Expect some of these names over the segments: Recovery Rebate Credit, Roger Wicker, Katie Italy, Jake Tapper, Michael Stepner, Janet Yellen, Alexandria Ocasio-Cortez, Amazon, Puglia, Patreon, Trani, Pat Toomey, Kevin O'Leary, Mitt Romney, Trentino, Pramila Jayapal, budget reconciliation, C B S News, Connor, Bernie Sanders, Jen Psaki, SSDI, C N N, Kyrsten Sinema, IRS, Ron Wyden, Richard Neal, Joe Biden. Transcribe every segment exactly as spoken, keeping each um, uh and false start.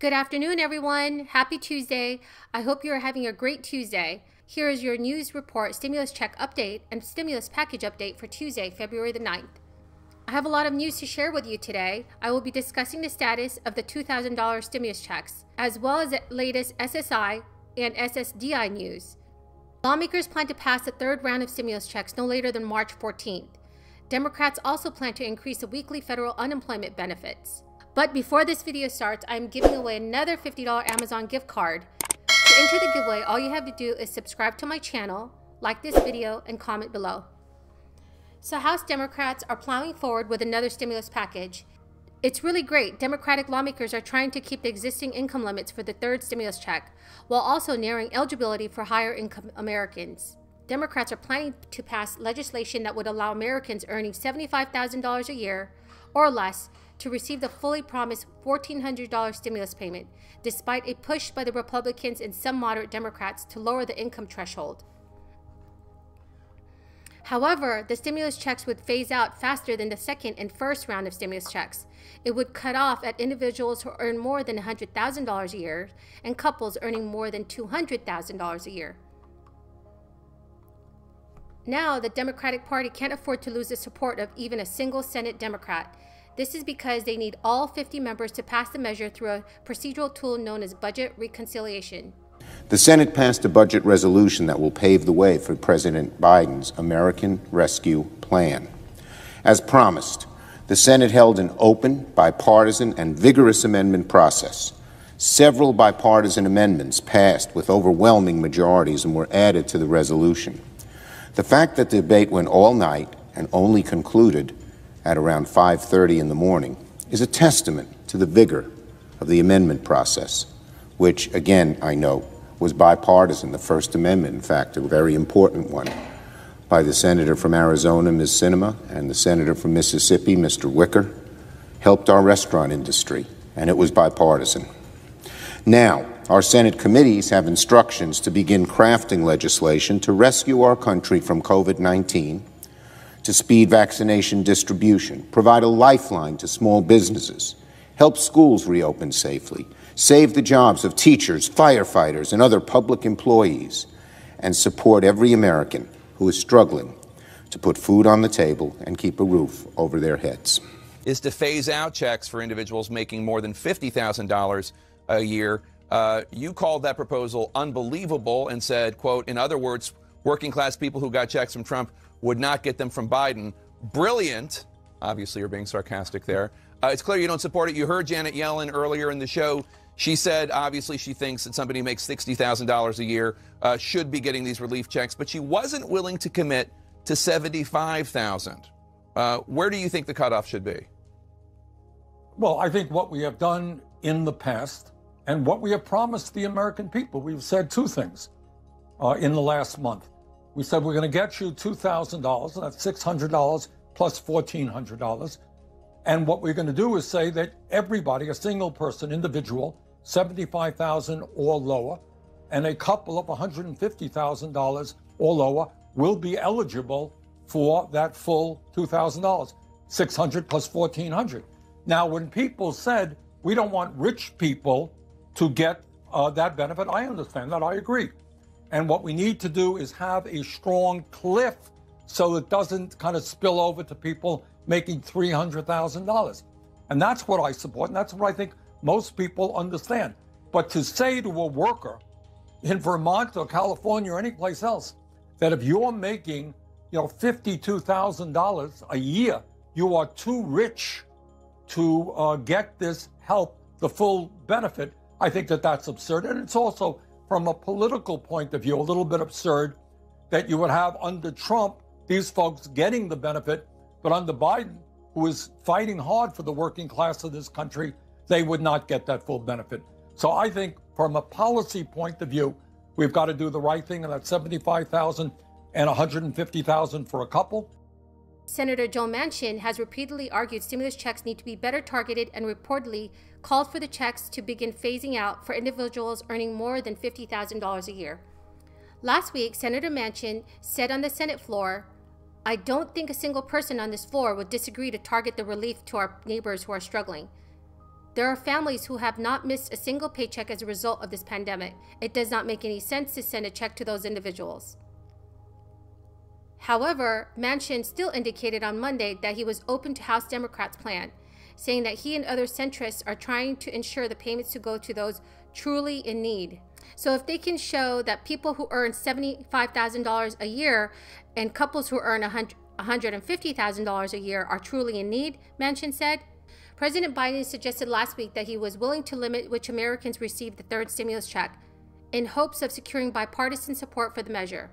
Good afternoon, everyone. Happy Tuesday. I hope you are having a great Tuesday. Here is your news report, stimulus check update, and stimulus package update for Tuesday, February the ninth. I have a lot of news to share with you today. I will be discussing the status of the two thousand dollar stimulus checks, as well as the latest S S I and S S D I news. Lawmakers plan to pass the third round of stimulus checks no later than March fourteenth. Democrats also plan to increase the weekly federal unemployment benefits. But before this video starts, I'm giving away another fifty dollar Amazon gift card. To enter the giveaway, all you have to do is subscribe to my channel, like this video, and comment below. So House Democrats are plowing forward with another stimulus package. It's really great. Democratic lawmakers are trying to keep the existing income limits for the third stimulus check, while also narrowing eligibility for higher income Americans. Democrats are planning to pass legislation that would allow Americans earning seventy-five thousand dollars a year or less to receive the fully promised fourteen hundred dollar stimulus payment, despite a push by the Republicans and some moderate Democrats to lower the income threshold. However, the stimulus checks would phase out faster than the second and first round of stimulus checks. It would cut off at individuals who earn more than one hundred thousand dollars a year and couples earning more than two hundred thousand dollars a year. Now, the Democratic Party can't afford to lose the support of even a single Senate Democrat. This is because they need all fifty members to pass the measure through a procedural tool known as budget reconciliation. The Senate passed a budget resolution that will pave the way for President Biden's American Rescue Plan. As promised, the Senate held an open, bipartisan, and vigorous amendment process. Several bipartisan amendments passed with overwhelming majorities and were added to the resolution. The fact that the debate went all night and only concluded at around five thirty in the morning is a testament to the vigor of the amendment process, which, again, I know, was bipartisan, the First Amendment, in fact, a very important one, by the senator from Arizona, Miz Sinema, and the senator from Mississippi, Mister Wicker, helped our restaurant industry, and it was bipartisan. Now, our Senate committees have instructions to begin crafting legislation to rescue our country from COVID nineteen, to speed vaccination distribution, provide a lifeline to small businesses, help schools reopen safely, save the jobs of teachers, firefighters, and other public employees, and support every American who is struggling to put food on the table and keep a roof over their heads. Is to phase out checks for individuals making more than fifty thousand dollars a year. Uh, you called that proposal unbelievable and said, quote, in other words, working class people who got checks from Trump would not get them from Biden. Brilliant. Obviously, you're being sarcastic there. Uh, it's clear you don't support it. You heard Janet Yellen earlier in the show. She said, obviously, she thinks that somebody who makes sixty thousand dollars a year uh, should be getting these relief checks, but she wasn't willing to commit to seventy-five thousand dollars. Uh, where do you think the cutoff should be? Well, I think what we have done in the past and what we have promised the American people, we've said two things uh, in the last month. We said we're going to get you two thousand dollars, and that's six hundred dollars plus fourteen hundred dollars. And what we're going to do is say that everybody, a single person, individual, seventy-five thousand dollars or lower, and a couple of one hundred fifty thousand dollars or lower will be eligible for that full two thousand dollars, six hundred dollars plus fourteen hundred dollars. Now, when people said, we don't want rich people to get uh, that benefit, I understand that, I agree. And what we need to do is have a strong cliff so it doesn't kind of spill over to people making three hundred thousand dollars. And that's what I support, and that's what I think most people understand. But to say to a worker in Vermont or California or anyplace else that if you're making, you know, fifty-two thousand dollars a year, you are too rich to uh, get this help, the full benefit, I think that that's absurd. And it's also, from a political point of view, a little bit absurd that you would have under Trump these folks getting the benefit, but under Biden, who is fighting hard for the working class of this country, they would not get that full benefit. So I think from a policy point of view, we've got to do the right thing, and that's seventy-five thousand dollars and one hundred fifty thousand dollars for a couple. Senator Joe Manchin has repeatedly argued stimulus checks need to be better targeted and reportedly called for the checks to begin phasing out for individuals earning more than fifty thousand dollars a year. Last week, Senator Manchin said on the Senate floor, I don't think a single person on this floor would disagree to target the relief to our neighbors who are struggling. There are families who have not missed a single paycheck as a result of this pandemic. It does not make any sense to send a check to those individuals. However, Manchin still indicated on Monday that he was open to House Democrats' plan, saying that he and other centrists are trying to ensure the payments to go to those truly in need. So if they can show that people who earn seventy-five thousand dollars a year and couples who earn one hundred fifty thousand dollars a year are truly in need, Manchin said. President Biden suggested last week that he was willing to limit which Americans received the third stimulus check in hopes of securing bipartisan support for the measure.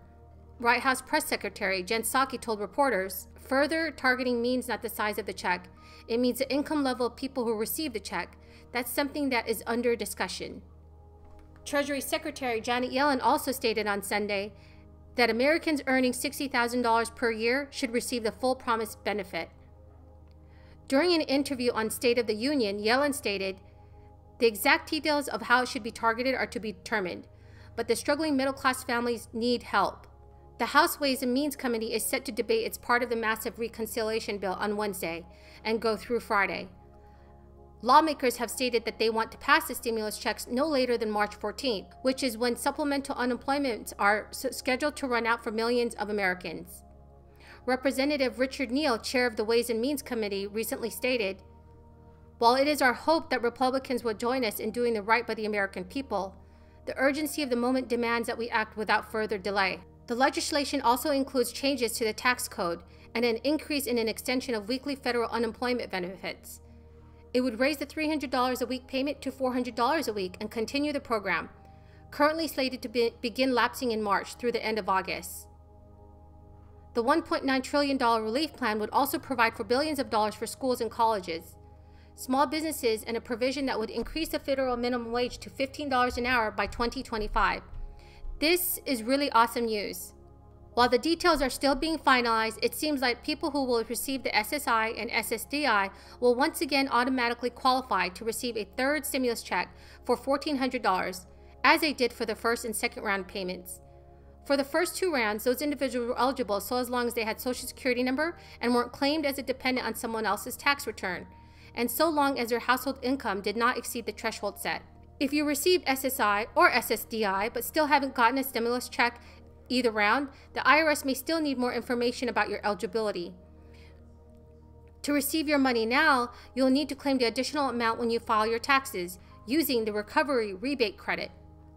White House Press Secretary Jen Psaki told reporters, further targeting means not the size of the check. It means the income level of people who receive the check. That's something that is under discussion. Treasury Secretary Janet Yellen also stated on Sunday that Americans earning sixty thousand dollars per year should receive the full promised benefit. During an interview on State of the Union, Yellen stated, "The exact details of how it should be targeted are to be determined, but the struggling middle-class families need help." The House Ways and Means Committee is set to debate its part of the massive reconciliation bill on Wednesday and go through Friday. Lawmakers have stated that they want to pass the stimulus checks no later than March fourteenth, which is when supplemental unemployments are scheduled to run out for millions of Americans. Representative Richard Neal, chair of the Ways and Means Committee, recently stated, "While it is our hope that Republicans will join us in doing the right by the American people, the urgency of the moment demands that we act without further delay." The legislation also includes changes to the tax code and an increase in an extension of weekly federal unemployment benefits. It would raise the three hundred dollars a week payment to four hundred dollars a week and continue the program, currently slated to be begin lapsing in March through the end of August. The one point nine trillion dollars relief plan would also provide for billions of dollars for schools and colleges, small businesses, and a provision that would increase the federal minimum wage to fifteen dollars an hour by twenty twenty-five. This is really awesome news. While the details are still being finalized, it seems like people who will receive the S S I and S S D I will once again automatically qualify to receive a third stimulus check for one thousand four hundred dollars, as they did for the first and second round payments. For the first two rounds, those individuals were eligible so as long as they had Social Security number and weren't claimed as a dependent on someone else's tax return, and so long as their household income did not exceed the threshold set. If you receive S S I or S S D I but still haven't gotten a stimulus check either round, the I R S may still need more information about your eligibility. To receive your money now, you'll need to claim the additional amount when you file your taxes using the Recovery Rebate Credit.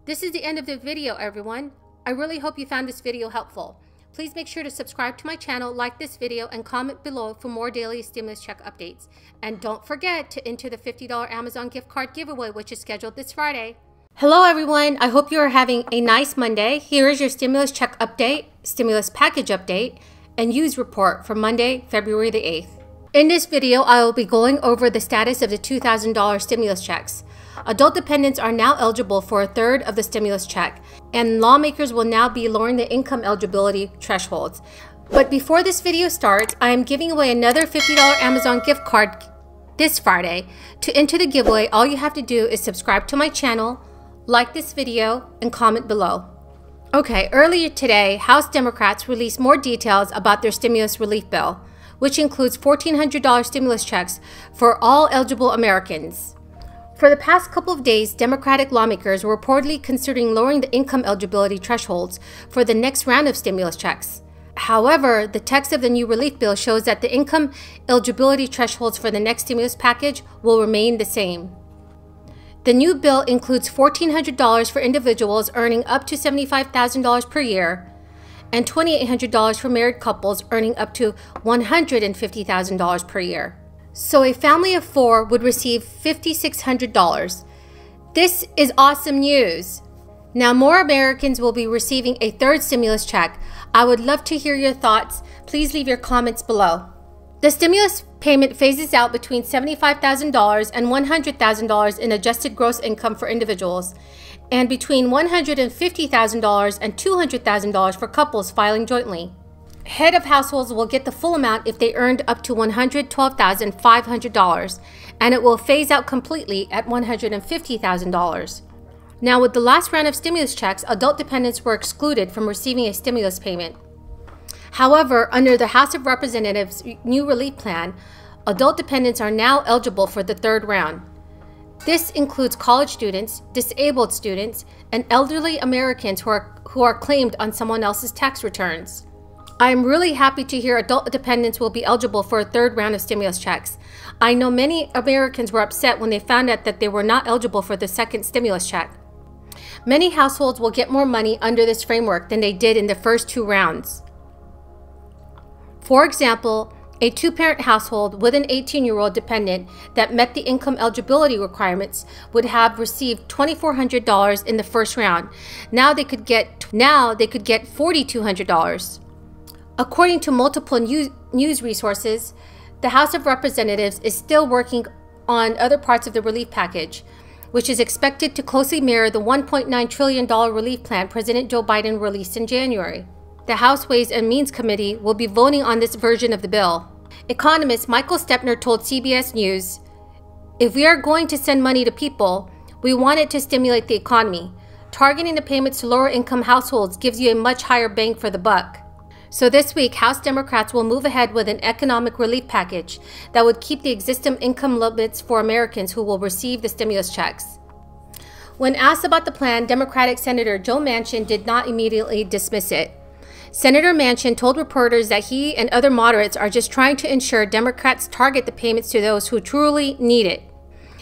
This is the end of the video, everyone. I really hope you found this video helpful. Please make sure to subscribe to my channel, like this video, and comment below for more daily stimulus check updates. And don't forget to enter the fifty dollar Amazon gift card giveaway, which is scheduled this Friday. Hello everyone, I hope you are having a nice Monday. Here is your stimulus check update, stimulus package update, and news report for Monday, February the eighth. In this video, I will be going over the status of the two thousand dollar stimulus checks. Adult dependents are now eligible for a third of the stimulus check, and lawmakers will now be lowering the income eligibility thresholds. But before this video starts, I am giving away another fifty dollar Amazon gift card this Friday. To enter the giveaway, all you have to do is subscribe to my channel, like this video, and comment below. Okay, earlier today, House Democrats released more details about their stimulus relief bill, which includes one thousand four hundred dollar stimulus checks for all eligible Americans. For the past couple of days, Democratic lawmakers were reportedly considering lowering the income eligibility thresholds for the next round of stimulus checks. However, the text of the new relief bill shows that the income eligibility thresholds for the next stimulus package will remain the same. The new bill includes one thousand four hundred dollars for individuals earning up to seventy-five thousand dollars per year and two thousand eight hundred dollars for married couples earning up to one hundred fifty thousand dollars per year. So a family of four would receive five thousand six hundred dollars. This is awesome news. Now more Americans will be receiving a third stimulus check. I would love to hear your thoughts. Please leave your comments below. The stimulus payment phases out between seventy-five thousand dollars and one hundred thousand dollars in adjusted gross income for individuals, and between one hundred fifty thousand dollars and two hundred thousand dollars for couples filing jointly. Head of households will get the full amount if they earned up to one hundred twelve thousand five hundred dollars, and it will phase out completely at one hundred fifty thousand dollars. Now, with the last round of stimulus checks, adult dependents were excluded from receiving a stimulus payment. However, under the House of Representatives' new relief plan, adult dependents are now eligible for the third round. This includes college students, disabled students, and elderly Americans who are, who are claimed on someone else's tax returns. I am really happy to hear adult dependents will be eligible for a third round of stimulus checks. I know many Americans were upset when they found out that they were not eligible for the second stimulus check. Many households will get more money under this framework than they did in the first two rounds. For example, a two-parent household with an eighteen-year-old dependent that met the income eligibility requirements would have received two thousand four hundred dollars in the first round. Now they could get now they could get four thousand two hundred dollars. According to multiple news, news resources, the House of Representatives is still working on other parts of the relief package, which is expected to closely mirror the one point nine trillion dollar relief plan President Joe Biden released in January. The House Ways and Means Committee will be voting on this version of the bill. Economist Michael Stepner told C B S News, "If we are going to send money to people, we want it to stimulate the economy. Targeting the payments to lower-income households gives you a much higher bang for the buck." So this week, House Democrats will move ahead with an economic relief package that would keep the existing income limits for Americans who will receive the stimulus checks. When asked about the plan, Democratic Senator Joe Manchin did not immediately dismiss it. Senator Manchin told reporters that he and other moderates are just trying to ensure Democrats target the payments to those who truly need it.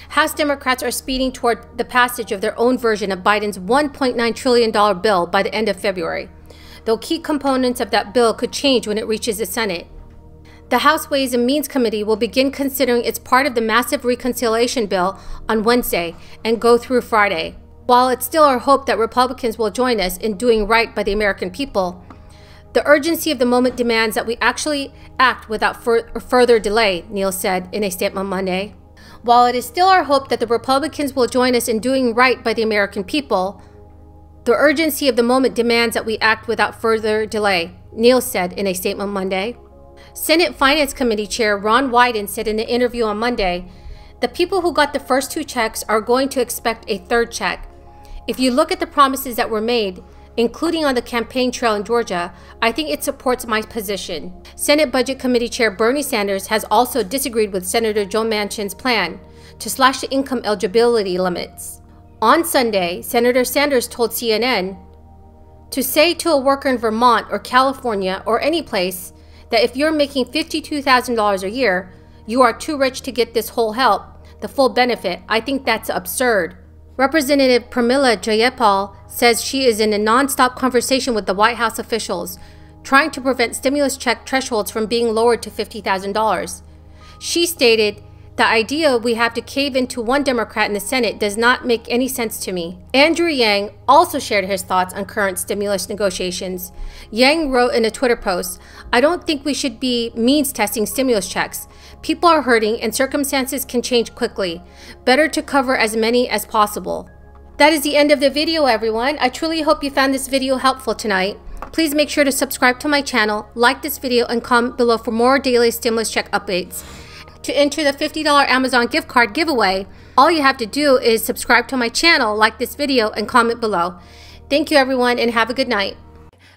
House Democrats are speeding toward the passage of their own version of Biden's one point nine trillion dollar bill by the end of February, though key components of that bill could change when it reaches the Senate. The House Ways and Means Committee will begin considering its part of the massive reconciliation bill on Wednesday and go through Friday. While it's still our hope that Republicans will join us in doing right by the American people, the urgency of the moment demands that we actually act without fur further delay, Neal said in a statement Monday. While it is still our hope that the Republicans will join us in doing right by the American people, the urgency of the moment demands that we act without further delay, Neal said in a statement Monday. Senate Finance Committee Chair Ron Wyden said in an interview on Monday, "The people who got the first two checks are going to expect a third check. If you look at the promises that were made, including on the campaign trail in Georgia, I think it supports my position." Senate Budget Committee Chair Bernie Sanders has also disagreed with Senator Joe Manchin's plan to slash the income eligibility limits. On Sunday, Senator Sanders told C N N, "To say to a worker in Vermont or California or any place that if you're making fifty-two thousand dollars a year, you are too rich to get this whole help, the full benefit, I think that's absurd." Representative Pramila Jayapal says she is in a nonstop conversation with the White House officials, trying to prevent stimulus check thresholds from being lowered to fifty thousand dollars. She stated, "The idea we have to cave into one Democrat in the Senate does not make any sense to me." Andrew Yang also shared his thoughts on current stimulus negotiations. Yang wrote in a Twitter post, "I don't think we should be means testing stimulus checks. People are hurting and circumstances can change quickly. Better to cover as many as possible." That is the end of the video, everyone. I truly hope you found this video helpful tonight. Please make sure to subscribe to my channel, like this video, and comment below for more daily stimulus check updates. To enter the fifty dollar Amazon gift card giveaway, all you have to do is subscribe to my channel, like this video, and comment below. Thank you, everyone, and have a good night.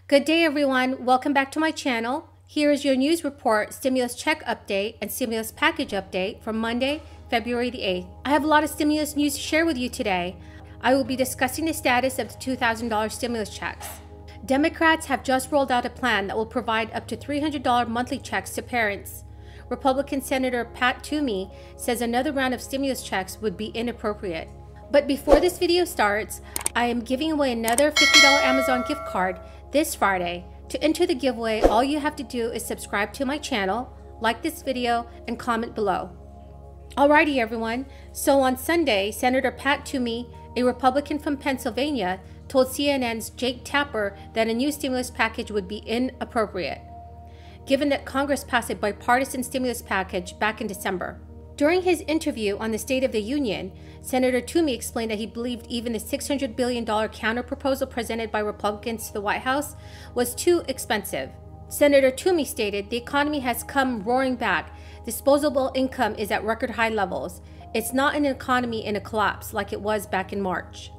Good day, everyone. Welcome back to my channel. Here is your news report, stimulus check update, and stimulus package update for Monday, February the eighth. I have a lot of stimulus news to share with you today. I will be discussing the status of the two thousand dollar stimulus checks. Democrats have just rolled out a plan that will provide up to three hundred dollar monthly checks to parents. Republican Senator Pat Toomey says another round of stimulus checks would be inappropriate. But before this video starts, I am giving away another fifty dollar Amazon gift card this Friday. To enter the giveaway, all you have to do is subscribe to my channel, like this video, and comment below. Alrighty, everyone. So on Sunday, Senator Pat Toomey, a Republican from Pennsylvania, told C N N's Jake Tapper that a new stimulus package would be inappropriate, given that Congress passed a bipartisan stimulus package back in December. During his interview on the State of the Union, Senator Toomey explained that he believed even the six hundred billion dollar counterproposal presented by Republicans to the White House was too expensive. Senator Toomey stated, "The economy has come roaring back. Disposable income is at record high levels. It's not an economy in a collapse like it was back in March."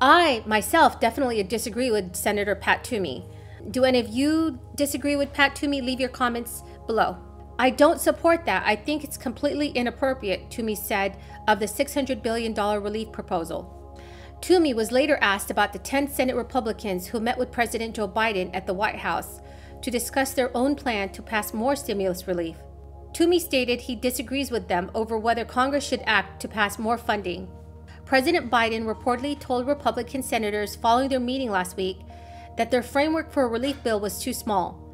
I, myself, definitely disagree with Senator Pat Toomey. Do any of you disagree with Pat Toomey? Leave your comments below. I don't support that. I think it's completely inappropriate, Toomey said of the six hundred billion dollars relief proposal. Toomey was later asked about the ten Senate Republicans who met with President Joe Biden at the White House to discuss their own plan to pass more stimulus relief. Toomey stated he disagrees with them over whether Congress should act to pass more funding. President Biden reportedly told Republican senators following their meeting last week that their framework for a relief bill was too small,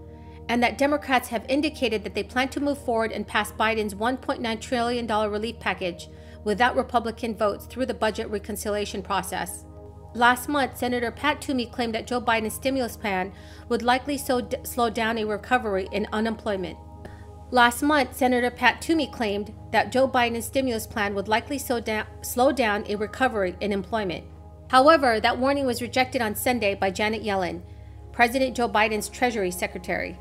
and that Democrats have indicated that they plan to move forward and pass Biden's one point nine trillion dollars relief package without Republican votes through the budget reconciliation process. Last month, Senator Pat Toomey claimed that Joe Biden's stimulus plan would likely so d- slow down a recovery in unemployment. Last month, Senator Pat Toomey claimed that Joe Biden's stimulus plan would likely so da- slow down a recovery in employment. However, that warning was rejected on Sunday by Janet Yellen, President Joe Biden's Treasury Secretary.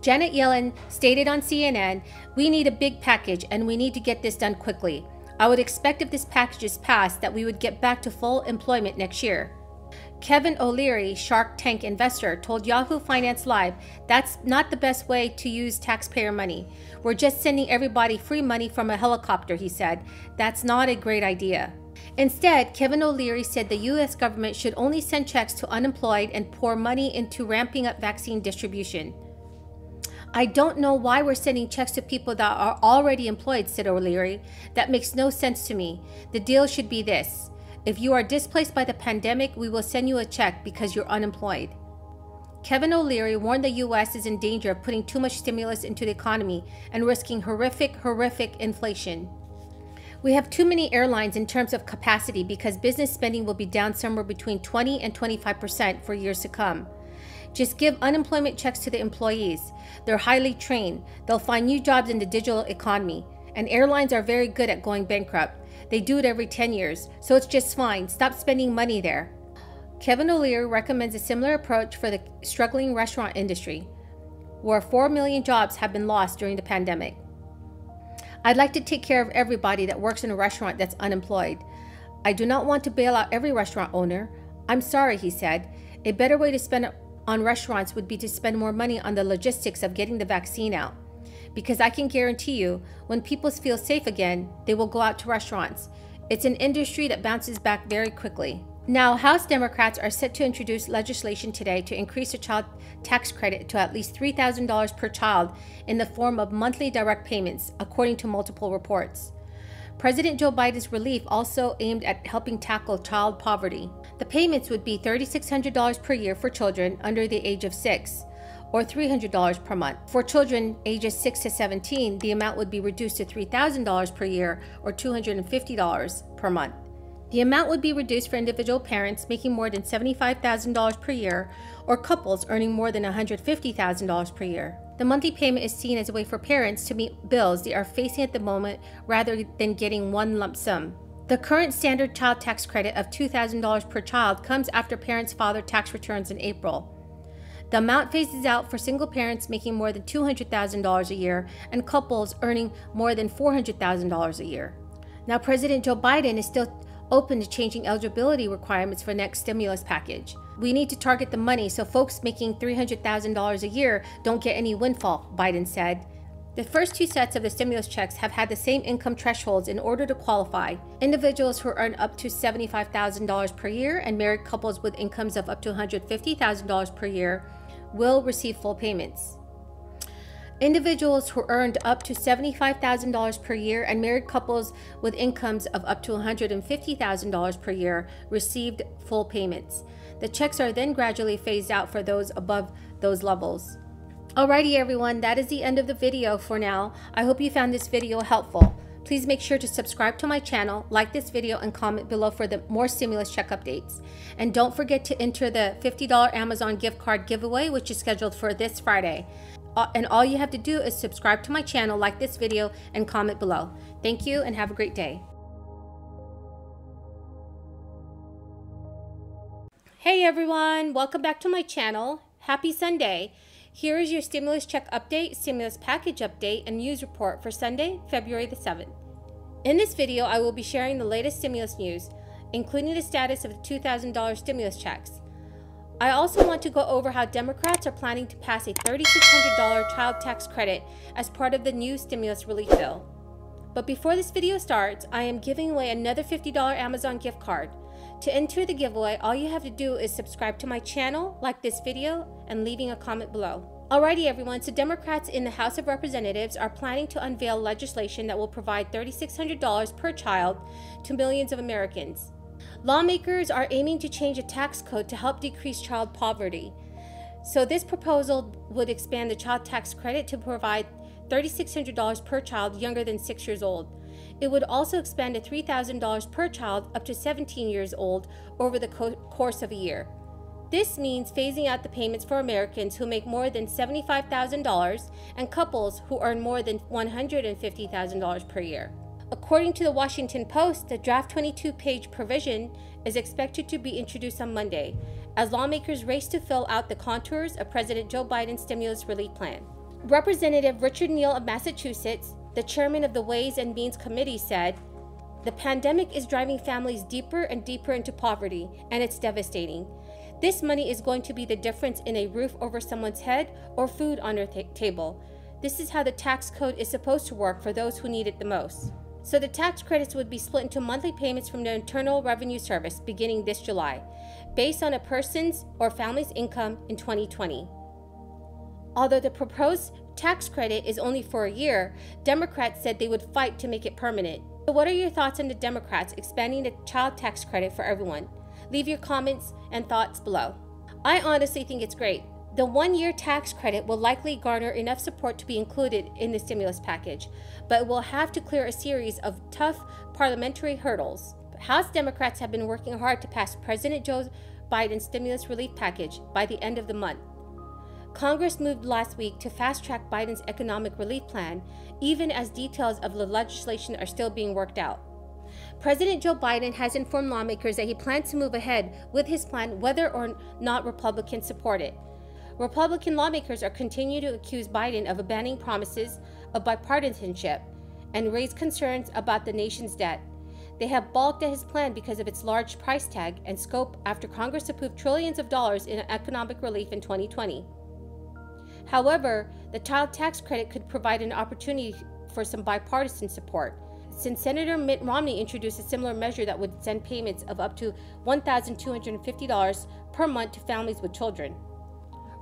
Janet Yellen stated on C N N, "We need a big package and we need to get this done quickly. I would expect if this package is passed that we would get back to full employment next year." Kevin O'Leary, Shark Tank investor, told Yahoo Finance Live, "That's not the best way to use taxpayer money. We're just sending everybody free money from a helicopter," he said. "That's not a great idea." Instead, Kevin O'Leary said the U S government should only send checks to unemployed and pour money into ramping up vaccine distribution. "I don't know why we're sending checks to people that are already employed," said O'Leary. "That makes no sense to me. The deal should be this. If you are displaced by the pandemic, we will send you a check because you're unemployed." Kevin O'Leary warned the U S is in danger of putting too much stimulus into the economy and risking horrific, horrific inflation. "We have too many airlines in terms of capacity because business spending will be down somewhere between twenty and twenty-five percent for years to come. Just give unemployment checks to the employees. They're highly trained. They'll find new jobs in the digital economy. And airlines are very good at going bankrupt. They do it every ten years, so it's just fine. Stop spending money there." Kevin O'Leary recommends a similar approach for the struggling restaurant industry, where four million jobs have been lost during the pandemic. "I'd like to take care of everybody that works in a restaurant that's unemployed. I do not want to bail out every restaurant owner. I'm sorry," he said. "A better way to spend on restaurants would be to spend more money on the logistics of getting the vaccine out. Because I can guarantee you, when people feel safe again, they will go out to restaurants. It's an industry that bounces back very quickly." Now, House Democrats are set to introduce legislation today to increase the child tax credit to at least three thousand dollars per child in the form of monthly direct payments, according to multiple reports. President Joe Biden's relief also aimed at helping tackle child poverty. The payments would be three thousand six hundred dollars per year for children under the age of six, or three hundred dollars per month. For children ages six to seventeen, the amount would be reduced to three thousand dollars per year, or two hundred fifty dollars per month. The amount would be reduced for individual parents making more than seventy-five thousand dollars per year, or couples earning more than one hundred fifty thousand dollars per year. The monthly payment is seen as a way for parents to meet bills they are facing at the moment rather than getting one lump sum. The current standard child tax credit of two thousand dollars per child comes after parents file their tax returns in April. The amount phases out for single parents making more than two hundred thousand dollars a year and couples earning more than four hundred thousand dollars a year. Now, President Joe Biden is still open to changing eligibility requirements for next stimulus package. "We need to target the money so folks making three hundred thousand dollars a year don't get any windfall," Biden said. The first two sets of the stimulus checks have had the same income thresholds in order to qualify. Individuals who earn up to seventy-five thousand dollars per year and married couples with incomes of up to one hundred fifty thousand dollars per year will receive full payments. Individuals who earned up to seventy-five thousand dollars per year and married couples with incomes of up to one hundred fifty thousand dollars per year received full payments. The checks are then gradually phased out for those above those levels. Alrighty everyone, that is the end of the video for now. I hope you found this video helpful. Please make sure to subscribe to my channel, like this video, and comment below for the more stimulus check updates. And don't forget to enter the fifty dollar Amazon gift card giveaway, which is scheduled for this Friday. And all you have to do is subscribe to my channel, like this video, and comment below. Thank you and have a great day. Hey everyone, welcome back to my channel. Happy Sunday. Here is your stimulus check update, stimulus package update, and news report for Sunday, February the seventh. In this video, I will be sharing the latest stimulus news, including the status of the two thousand dollar stimulus checks. I also want to go over how Democrats are planning to pass a three thousand six hundred dollars child tax credit as part of the new stimulus relief bill. But before this video starts, I am giving away another fifty dollars Amazon gift card. To enter the giveaway, all you have to do is subscribe to my channel, like this video, and leaving a comment below. Alrighty everyone, so Democrats in the House of Representatives are planning to unveil legislation that will provide three thousand six hundred dollars per child to millions of Americans. Lawmakers are aiming to change a tax code to help decrease child poverty. So this proposal would expand the child tax credit to provide three thousand six hundred dollars per child younger than six years old. It would also expand to three thousand dollars per child up to seventeen years old over the co- course of a year. This means phasing out the payments for Americans who make more than seventy-five thousand dollars and couples who earn more than one hundred fifty thousand dollars per year. According to the Washington Post, the draft twenty-two page provision is expected to be introduced on Monday, as lawmakers race to fill out the contours of President Joe Biden's stimulus relief plan. Representative Richard Neal of Massachusetts, the chairman of the Ways and Means Committee, said, "The pandemic is driving families deeper and deeper into poverty, and it's devastating. This money is going to be the difference in a roof over someone's head or food on their table. This is how the tax code is supposed to work for those who need it the most." So the tax credits would be split into monthly payments from the Internal Revenue Service beginning this July, based on a person's or family's income in twenty twenty. Although the proposed tax credit is only for a year, Democrats said they would fight to make it permanent. So what are your thoughts on the Democrats expanding the child tax credit for everyone? Leave your comments and thoughts below. I honestly think it's great. The one-year tax credit will likely garner enough support to be included in the stimulus package, but will have to clear a series of tough parliamentary hurdles. House Democrats have been working hard to pass President Joe Biden's stimulus relief package by the end of the month. Congress moved last week to fast-track Biden's economic relief plan, even as details of the legislation are still being worked out. President Joe Biden has informed lawmakers that he plans to move ahead with his plan whether or not Republicans support it. Republican lawmakers are continuing to accuse Biden of abandoning promises of bipartisanship and raise concerns about the nation's debt. They have balked at his plan because of its large price tag and scope after Congress approved trillions of dollars in economic relief in twenty twenty. However, the child tax credit could provide an opportunity for some bipartisan support, since Senator Mitt Romney introduced a similar measure that would send payments of up to one thousand two hundred fifty dollars per month to families with children.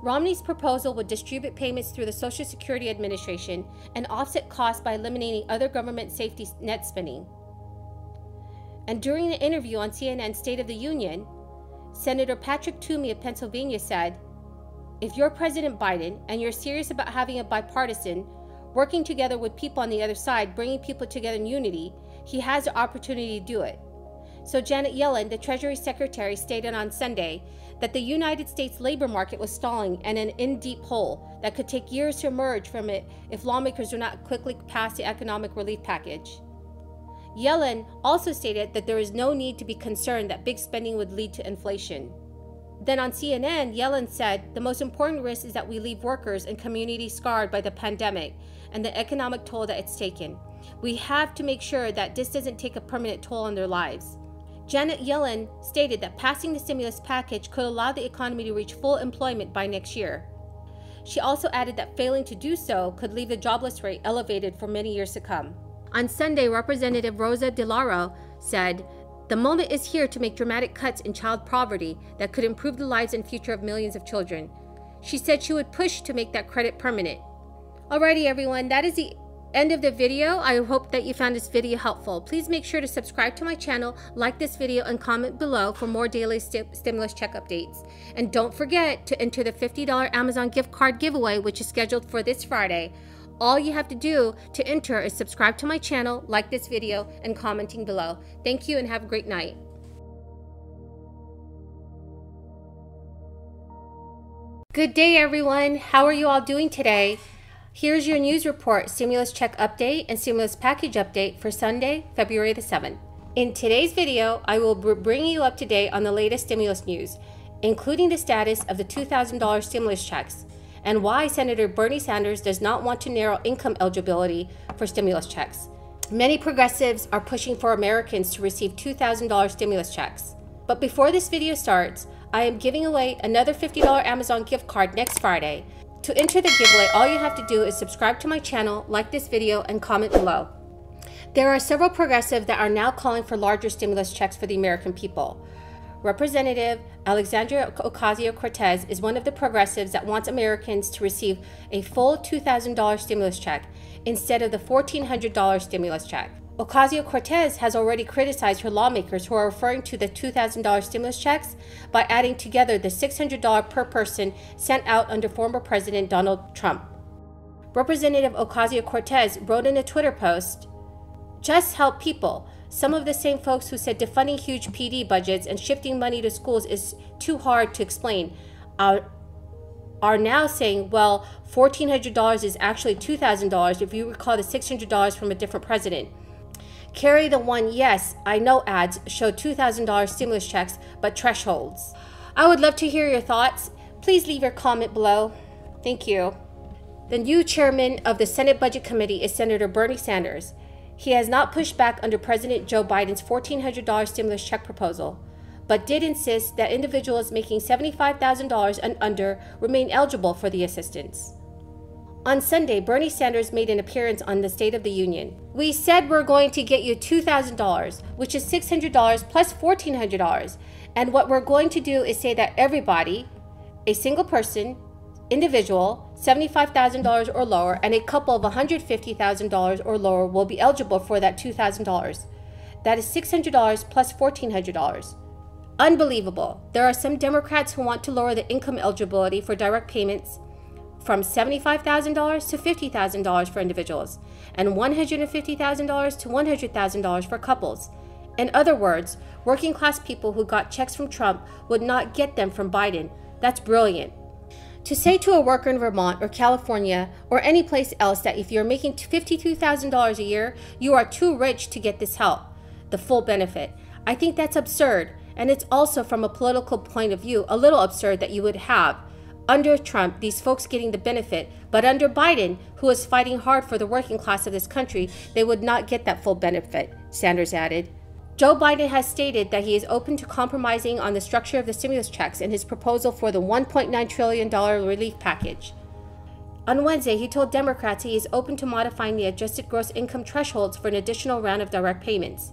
Romney's proposal would distribute payments through the Social Security Administration and offset costs by eliminating other government safety net spending. And during an interview on C N N's State of the Union, Senator Patrick Toomey of Pennsylvania said, "If you're President Biden and you're serious about having a bipartisan, working together with people on the other side, bringing people together in unity, he has the opportunity to do it." So Janet Yellen, the Treasury Secretary, stated on Sunday that the United States labor market was stalling and an in-deep hole that could take years to emerge from it if lawmakers do not quickly pass the economic relief package. Yellen also stated that there is no need to be concerned that big spending would lead to inflation. Then on C N N, Yellen said, "The most important risk is that we leave workers and communities scarred by the pandemic and the economic toll that it's taken. We have to make sure that this doesn't take a permanent toll on their lives." Janet Yellen stated that passing the stimulus package could allow the economy to reach full employment by next year. She also added that failing to do so could leave the jobless rate elevated for many years to come. On Sunday, Representative Rosa DeLauro said, "The moment is here to make dramatic cuts in child poverty that could improve the lives and future of millions of children." She said she would push to make that credit permanent. Alrighty everyone, that is the end of the video. I hope that you found this video helpful. Please make sure to subscribe to my channel, like this video, and comment below for more daily st- stimulus check updates. And don't forget to enter the fifty dollars Amazon gift card giveaway, which is scheduled for this Friday. All you have to do to enter is subscribe to my channel, like this video, and commenting below. Thank you and have a great night. Good day, everyone. How are you all doing today? Here's your news report, stimulus check update, and stimulus package update for Sunday, February the seventh. In today's video, I will bring you up to date on the latest stimulus news, including the status of the two thousand dollars stimulus checks, and why Senator Bernie Sanders does not want to narrow income eligibility for stimulus checks. Many progressives are pushing for Americans to receive two thousand dollars stimulus checks. But before this video starts, I am giving away another fifty dollar Amazon gift card next Friday. To enter the giveaway, all you have to do is subscribe to my channel, like this video, and comment below. There are several progressives that are now calling for larger stimulus checks for the American people. Representative Alexandria Ocasio-Cortez is one of the progressives that wants Americans to receive a full two thousand dollar stimulus check instead of the one thousand four hundred dollar stimulus check. Ocasio-Cortez has already criticized her lawmakers who are referring to the two thousand dollar stimulus checks by adding together the six hundred dollars per person sent out under former President Donald Trump. Representative Ocasio-Cortez wrote in a Twitter post, "Just help people. Some of the same folks who said defunding huge P D budgets and shifting money to schools is too hard to explain are, are now saying, well, one thousand four hundred dollars is actually two thousand dollars if you recall the six hundred dollars from a different president. Carry the one, yes, I know ads show two thousand dollar stimulus checks, but thresholds." I would love to hear your thoughts. Please leave your comment below. Thank you. The new chairman of the Senate Budget Committee is Senator Bernie Sanders. He has not pushed back under President Joe Biden's one thousand four hundred dollar stimulus check proposal, but did insist that individuals making seventy-five thousand dollars and under remain eligible for the assistance. On Sunday, Bernie Sanders made an appearance on the State of the Union. "We said we're going to get you two thousand dollars, which is six hundred dollars plus one thousand four hundred dollars. And what we're going to do is say that everybody, a single person, individual, seventy-five thousand dollars or lower, and a couple of one hundred fifty thousand dollars or lower will be eligible for that two thousand dollars. That is six hundred dollars plus one thousand four hundred dollars. Unbelievable. There are some Democrats who want to lower the income eligibility for direct payments from seventy-five thousand dollars to fifty thousand dollars for individuals and one hundred fifty thousand dollars to one hundred thousand dollars for couples. In other words, working class people who got checks from Trump would not get them from Biden. That's brilliant. To say to a worker in Vermont or California or any place else that if you're making fifty-two thousand dollars a year, you are too rich to get this help, the full benefit. I think that's absurd, and it's also from a political point of view a little absurd that you would have, under Trump, these folks getting the benefit, but under Biden, who is fighting hard for the working class of this country, they would not get that full benefit," Sanders added. Joe Biden has stated that he is open to compromising on the structure of the stimulus checks in his proposal for the one point nine trillion dollar relief package. On Wednesday, he told Democrats he is open to modifying the adjusted gross income thresholds for an additional round of direct payments,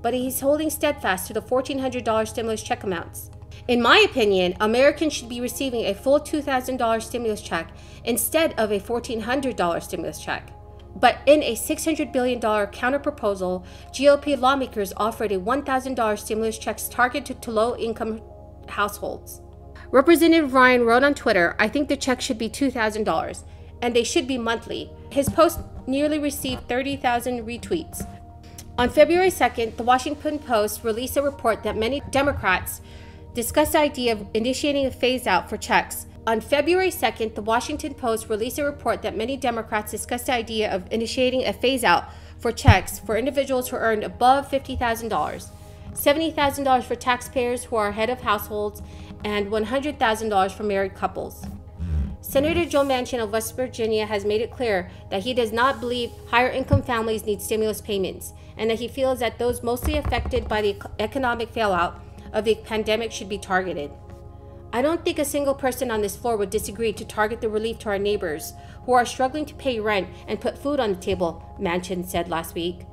but he's holding steadfast to the one thousand four hundred dollar stimulus check amounts. "In my opinion, Americans should be receiving a full two thousand dollar stimulus check instead of a one thousand four hundred dollar stimulus check." But in a six hundred billion dollar counterproposal, G O P lawmakers offered a one thousand dollar stimulus checks targeted to low-income households. Representative Ryan wrote on Twitter, "I think the check should be two thousand dollars, and they should be monthly." His post nearly received thirty thousand retweets. On February second, the Washington Post released a report that many Democrats discussed the idea of initiating a phase-out for checks. On February second, the Washington Post released a report that many Democrats discussed the idea of initiating a phase-out for checks for individuals who earned above fifty thousand dollars, seventy thousand dollars for taxpayers who are head of households, and one hundred thousand dollars for married couples. Senator Joe Manchin of West Virginia has made it clear that he does not believe higher-income families need stimulus payments, and that he feels that those mostly affected by the economic fallout of the pandemic should be targeted. "I don't think a single person on this floor would disagree to target the relief to our neighbors who are struggling to pay rent and put food on the table," Manchin said last week.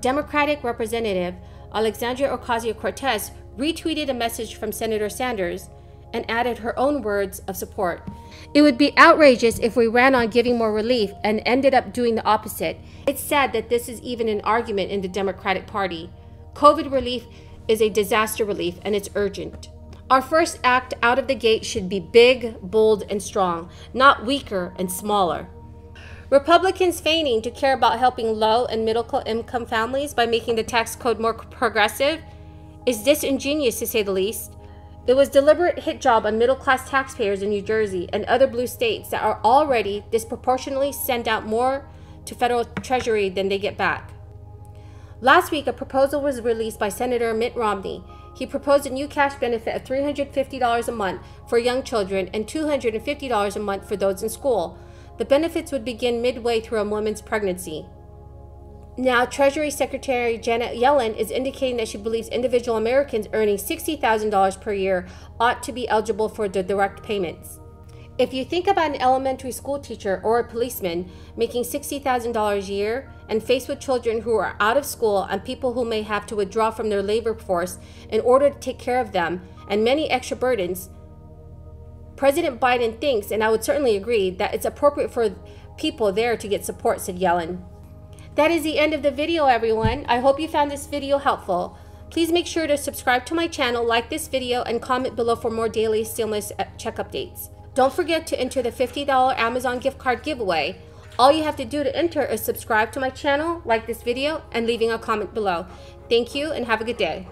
Democratic Representative Alexandria Ocasio-Cortez retweeted a message from Senator Sanders and added her own words of support. "It would be outrageous if we ran on giving more relief and ended up doing the opposite. It's sad that this is even an argument in the Democratic Party. COVID relief is a disaster relief, and it's urgent. Our first act out of the gate should be big, bold, and strong, not weaker and smaller." Republicans feigning to care about helping low and middle income families by making the tax code more progressive is disingenuous, to say the least. It was a deliberate hit job on middle class taxpayers in New Jersey and other blue states that are already disproportionately send out more to federal treasury than they get back. Last week, a proposal was released by Senator Mitt Romney. He proposed a new cash benefit of three hundred fifty dollars a month for young children and two hundred fifty dollars a month for those in school. The benefits would begin midway through a woman's pregnancy. Now, Treasury Secretary Janet Yellen is indicating that she believes individual Americans earning sixty thousand dollars per year ought to be eligible for the direct payments. If you think about an elementary school teacher or a policeman making sixty thousand dollars a year and faced with children who are out of school and people who may have to withdraw from their labor force in order to take care of them and many extra burdens, President Biden thinks, and I would certainly agree, that it's appropriate for people there to get support, said Yellen. That is the end of the video, everyone. I hope you found this video helpful. Please make sure to subscribe to my channel, like this video, and comment below for more daily stimulus check updates. Don't forget to enter the fifty dollar Amazon gift card giveaway. All you have to do to enter is subscribe to my channel, like this video, and leaving a comment below. Thank you and have a good day.